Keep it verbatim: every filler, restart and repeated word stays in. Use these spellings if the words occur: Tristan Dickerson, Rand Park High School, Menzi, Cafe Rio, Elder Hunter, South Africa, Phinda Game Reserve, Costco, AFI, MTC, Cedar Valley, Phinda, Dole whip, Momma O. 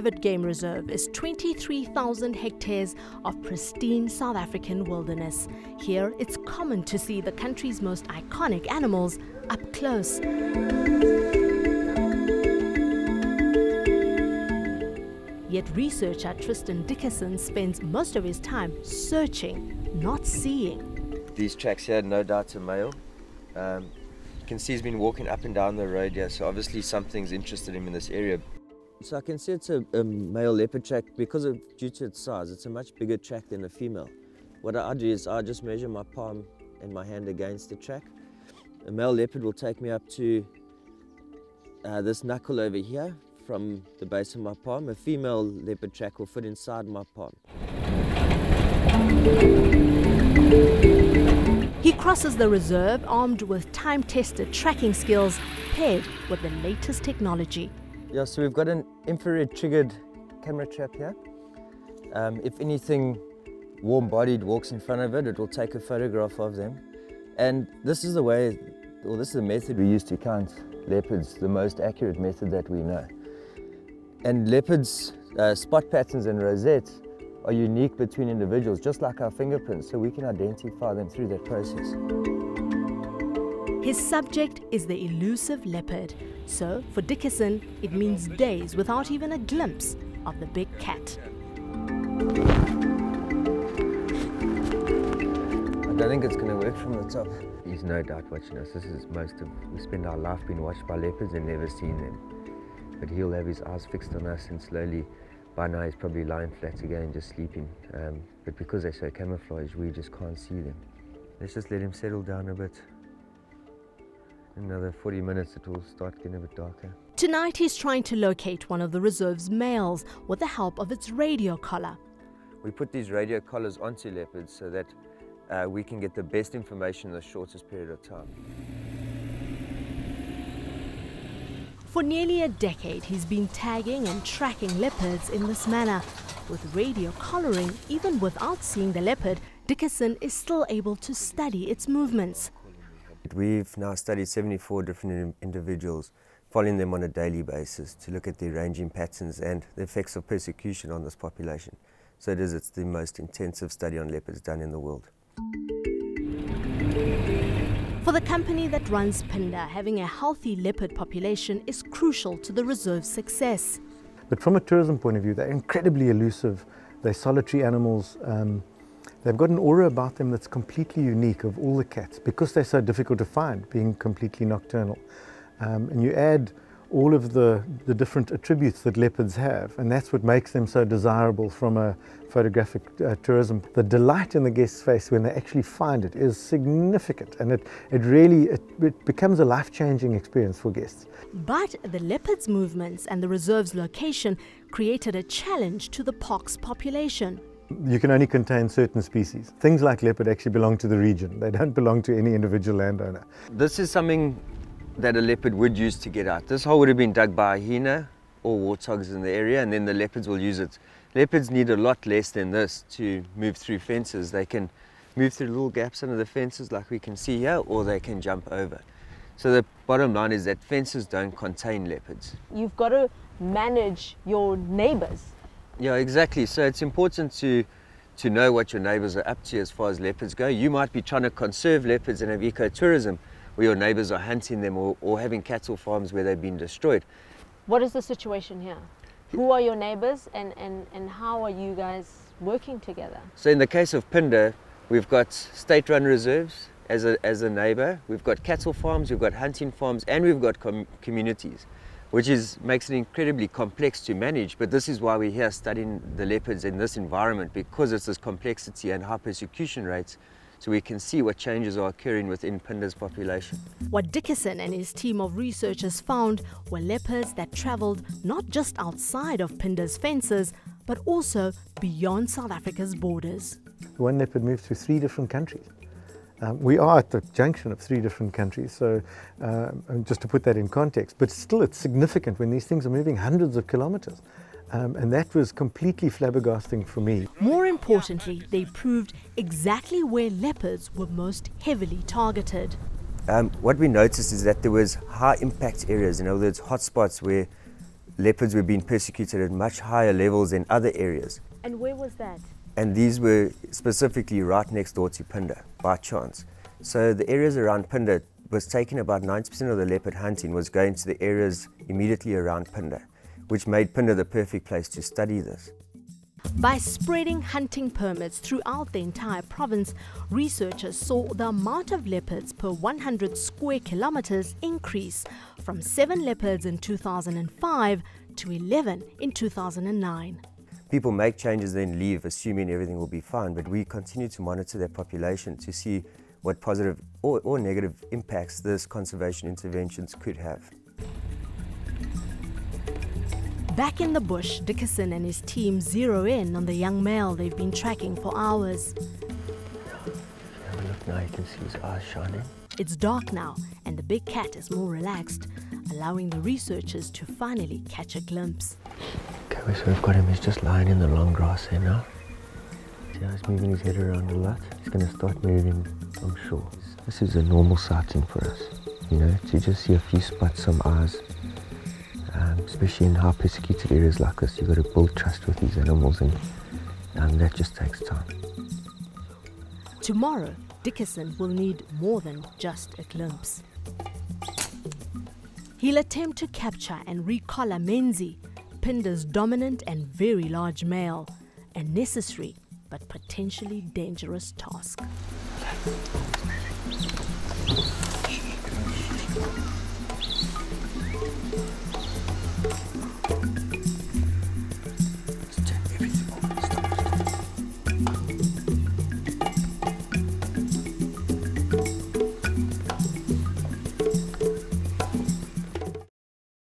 private game reserve is twenty-three thousand hectares of pristine South African wilderness. Here, it's common to see the country's most iconic animals up close. Yet researcher Tristan Dickerson spends most of his time searching, not seeing. These tracks here, no doubt a male. Um, you can see he's been walking up and down the road here, so obviously something's interested him in this area. So I can see it's a, a male leopard track because of, due to its size, it's a much bigger track than a female. What I do is I just measure my palm and my hand against the track. A male leopard will take me up to uh, this knuckle over here, from the base of my palm. A female leopard track will fit inside my palm. He crosses the reserve armed with time-tested tracking skills paired with the latest technology. Yeah, so we've got an infrared-triggered camera trap here. Um, if anything warm-bodied walks in front of it, it will take a photograph of them. And this is the way, or this is the method we use to count leopards, the most accurate method that we know. And leopards' uh, spot patterns and rosettes are unique between individuals, just like our fingerprints, so we can identify them through that process. His subject is the elusive leopard. So, for Dickerson, it means days without even a glimpse of the big cat. I don't think it's going to work from the top. He's no doubt watching us. This is most of, we spend our life being watched by leopards and never seen them. But he'll have his eyes fixed on us, and slowly, by now he's probably lying flat again, just sleeping. Um, but because they're so camouflaged, we just can't see them. Let's just let him settle down a bit. Another forty minutes, it will start getting a bit darker. Tonight he's trying to locate one of the reserve's males with the help of its radio collar. We put these radio collars onto leopards so that uh, we can get the best information in the shortest period of time. For nearly a decade, he's been tagging and tracking leopards in this manner. With radio collaring, even without seeing the leopard, Dickerson is still able to study its movements. We've now studied seventy-four different individuals, following them on a daily basis to look at their ranging patterns and the effects of persecution on this population. So it is, it's the most intensive study on leopards done in the world. For the company that runs Phinda, having a healthy leopard population is crucial to the reserve's success. But from a tourism point of view, they're incredibly elusive. They're solitary animals. Um, they've got an aura about them that's completely unique of all the cats because they're so difficult to find, being completely nocturnal. Um, and you add all of the, the different attributes that leopards have, and that's what makes them so desirable from a photographic uh, tourism. The delight in the guest's face when they actually find it is significant, and it, it really it, it becomes a life-changing experience for guests. But the leopard's movements and the reserve's location created a challenge to the park's population. You can only contain certain species. Things like leopard actually belong to the region. They don't belong to any individual landowner. This is something that a leopard would use to get out. This hole would have been dug by a hyena or warthogs in the area, and then the leopards will use it. Leopards need a lot less than this to move through fences. They can move through little gaps under the fences like we can see here, or they can jump over. So the bottom line is that fences don't contain leopards. You've got to manage your neighbours. Yeah, exactly. So it's important to to know what your neighbours are up to as far as leopards go. You might be trying to conserve leopards and have ecotourism, where your neighbours are hunting them or, or having cattle farms where they've been destroyed. What is the situation here? Who are your neighbours, and, and, and how are you guys working together? So in the case of Phinda, we've got state-run reserves as a, as a neighbour, we've got cattle farms, we've got hunting farms, and we've got com communities, which is, makes it incredibly complex to manage. But this is why we're here studying the leopards in this environment, because it's this complexity and high persecution rates, so we can see what changes are occurring within Phinda's population. What Dickerson and his team of researchers found were leopards that travelled not just outside of Phinda's fences, but also beyond South Africa's borders. One leopard moved through three different countries. Um, we are at the junction of three different countries, so uh, just to put that in context, but still it's significant when these things are moving hundreds of kilometres. Um, and that was completely flabbergasting for me. More importantly, they proved exactly where leopards were most heavily targeted. Um, what we noticed is that there was high impact areas, in other words, hotspots where leopards were being persecuted at much higher levels than other areas. And where was that? And these were specifically right next door to Phinda, by chance. So the areas around Phinda was taken, about ninety percent of the leopard hunting was going to the areas immediately around Phinda, which made Phinda the perfect place to study this. By spreading hunting permits throughout the entire province, researchers saw the amount of leopards per one hundred square kilometers increase from seven leopards in two thousand five to eleven in two thousand nine. People make changes then leave, assuming everything will be fine, but we continue to monitor their population to see what positive or, or negative impacts this conservation interventions could have. Back in the bush, Dickerson and his team zero in on the young male they've been tracking for hours. Have a look now, you can see his eyes shining. It's dark now, and the big cat is more relaxed, allowing the researchers to finally catch a glimpse. Okay, so we've got him, he's just lying in the long grass here now. See how he's moving his head around a lot? He's going to start moving, I'm sure. This is a normal sighting for us, you know, to just see a few spots, some eyes. Um, especially in high persecuted areas like this, you've got to build trust with these animals, and um, that just takes time. Tomorrow, Dickerson will need more than just a glimpse. He'll attempt to capture and recollar Menzi, Phinda's dominant and very large male, a necessary but potentially dangerous task.